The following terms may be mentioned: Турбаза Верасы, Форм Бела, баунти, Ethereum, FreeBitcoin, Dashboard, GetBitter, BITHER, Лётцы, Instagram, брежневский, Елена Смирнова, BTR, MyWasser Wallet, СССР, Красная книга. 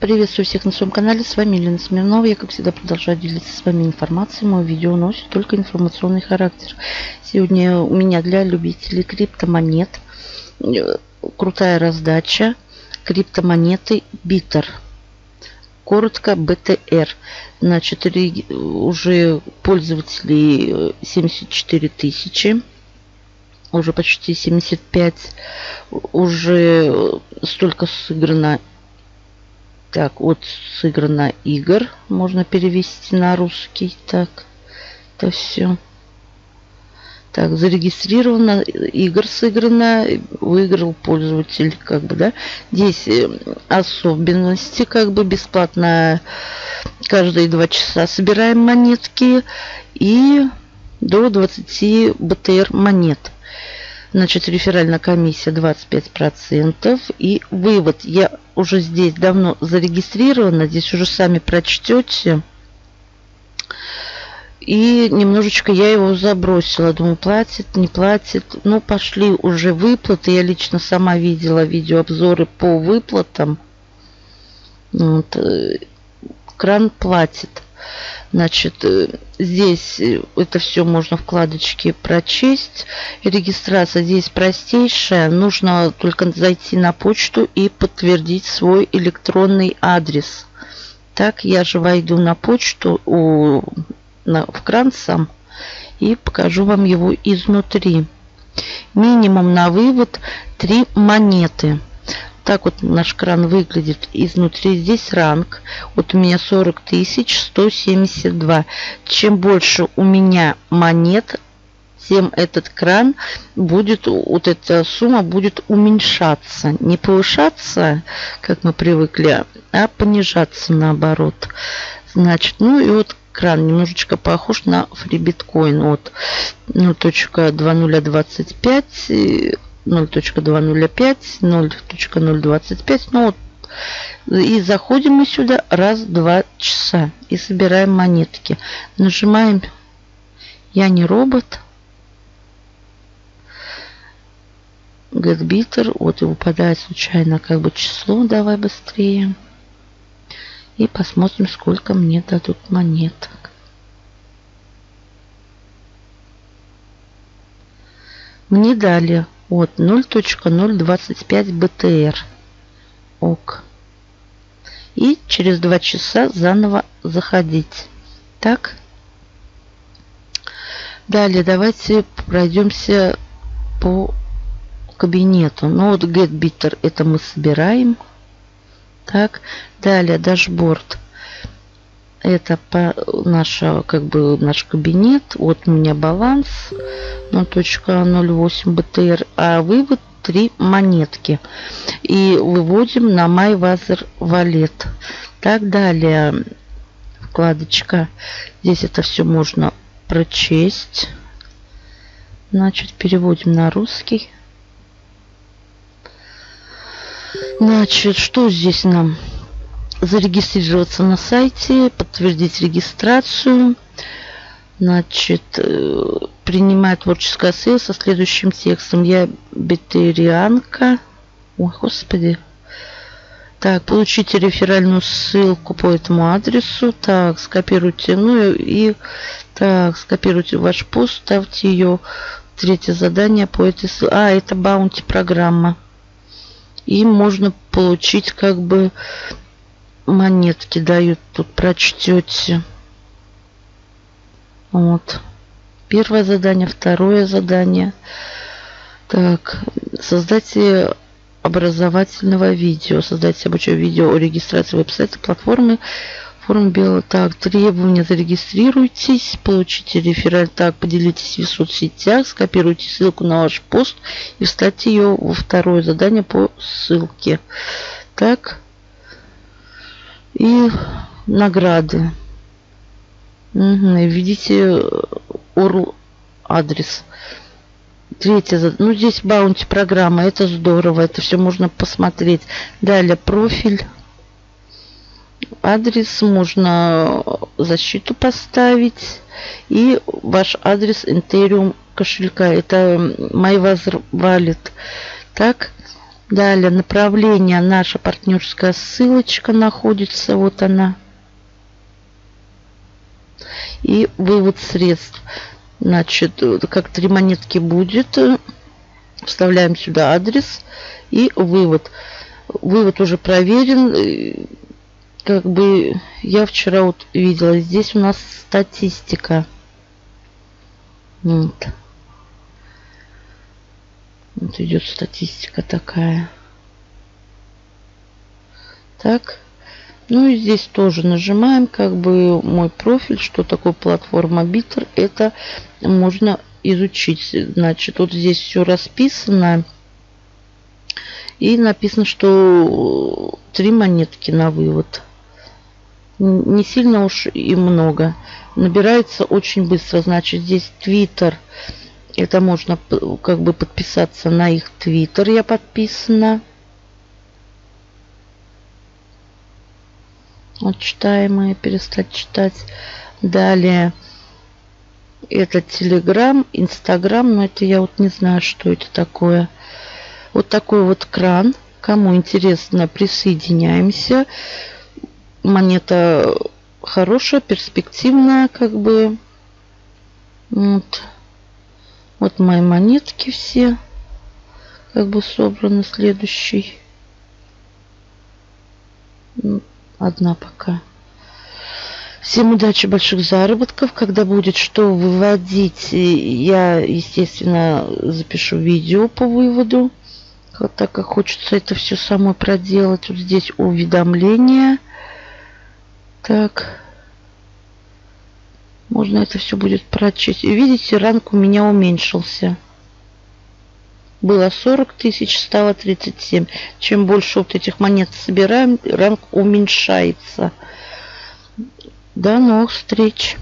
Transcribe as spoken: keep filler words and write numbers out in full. Приветствую всех на своем канале, с вами Елена Смирнова. Я, как всегда, продолжаю делиться с вами информацией. Мое видео носит только информационный характер. Сегодня у меня для любителей криптомонет крутая раздача криптомонеты Bitter. Коротко би ти эр. Значит, уже пользователей семьдесят четыре тысячи. Уже почти семьдесят пять. Уже столько сыграно. Так, вот сыграно игр. Можно перевести на русский. Так, это все. Так, зарегистрировано. Игр сыграно. Выиграл пользователь, как бы, да. Здесь особенности, как бы, бесплатно. Каждые два часа собираем монетки. И до двадцати би ти эр монет. Значит, реферальная комиссия двадцать пять процентов. И вывод. Я уже здесь давно зарегистрирована. Здесь уже сами прочтете. И немножечко я его забросила. Думаю, платит, не платит. Ну, пошли уже выплаты. Я лично сама видела видеообзоры по выплатам. Вот. Кран платит. Значит, здесь это все можно вкладочки прочесть. Регистрация здесь простейшая. Нужно только зайти на почту и подтвердить свой электронный адрес. Так, я же войду на почту у, на, в кран сам и покажу вам его изнутри. Минимум на вывод три монеты. Так вот наш кран выглядит изнутри. Здесь ранг. Вот у меня сорок тысяч сто семьдесят два. Чем больше у меня монет, тем этот кран будет, вот эта сумма будет уменьшаться. Не повышаться, как мы привыкли, а понижаться наоборот. Значит, ну и вот кран немножечко похож на FreeBitcoin. Вот ноль точка две тысячи двадцать пять. ноль точка две тысячи пять, ноль точка ноль двадцать пять. Ну вот. И заходим мы сюда раз в два часа и собираем монетки. Нажимаем «Я не робот». GetBitter. Вот и выпадает случайно как бы число. Давай быстрее. И посмотрим, сколько мне дадут монеток. Мне дали. Вот ноль точка ноль двадцать пять би ти эр. Ок. И через два часа заново заходить. Так. Далее давайте пройдемся по кабинету. Ну вот GetBitter это мы собираем. Так. Далее Dashboard. Это по наша, как бы, наш кабинет. Вот у меня баланс ноль точка ноль восемь би ти эр, а вывод три монетки. И выводим на MyWasser Wallet. Так, далее вкладочка. Здесь это все можно прочесть. Значит, переводим на русский. Значит, что здесь нам? Зарегистрироваться на сайте, подтвердить регистрацию. Значит, принимает творческое ссылка со следующим текстом. Я битерианка. Ой, господи. Так, получите реферальную ссылку по этому адресу. Так, скопируйте. Ну и так, скопируйте ваш пост, ставьте ее. Третье задание по этой ссылке. А, это баунти программа. И можно получить как бы... Монетки дают, тут прочтете. Вот. Первое задание, второе задание. Так, создайте образовательного видео. Создайте обучающее видео о регистрации веб-сайта платформы. Форм Бела. Так, требования. Зарегистрируйтесь, получите рефераль. Так, поделитесь в соцсетях, скопируйте ссылку на ваш пост и вставьте ее во второе задание по ссылке. Так. И награды. Угу. Введите орл адрес. Третье. Ну, здесь баунти программа. Это здорово. Это все можно посмотреть. Далее профиль. Адрес. Можно защиту поставить. И ваш адрес Ethereum кошелька. Это MyWasser Wallet. Так. Далее направление, наша партнерская ссылочка находится, вот она. И вывод средств. Значит, как три монетки будет, вставляем сюда адрес и вывод. Вывод уже проверен. Как бы я вчера вот видела, здесь у нас статистика. Вот. Вот идет статистика такая. Так. Ну и здесь тоже нажимаем, как бы мой профиль, что такое платформа Bitter, это можно изучить. Значит, вот здесь все расписано. И написано, что три монетки на вывод. Не сильно уж и много. Набирается очень быстро. Значит, здесь Twitter. Это можно как бы подписаться на их Twitter. Я подписана. Вот читаемые, перестать читать. Далее. Это Telegram, Instagram. Но это я вот не знаю, что это такое. Вот такой вот кран. Кому интересно, присоединяемся. Монета хорошая, перспективная, как бы. Вот. Вот мои монетки все как бы собраны. Следующий. Одна пока. Всем удачи, больших заработков. Когда будет что выводить, я, естественно, запишу видео по выводу. Вот так как хочется это все самой проделать. Вот здесь уведомления. Так. Можно это все будет прочесть. И видите, ранг у меня уменьшился. Было сорок тысяч, стало тридцать семь. Чем больше вот этих монет собираем, ранг уменьшается. До новых встреч!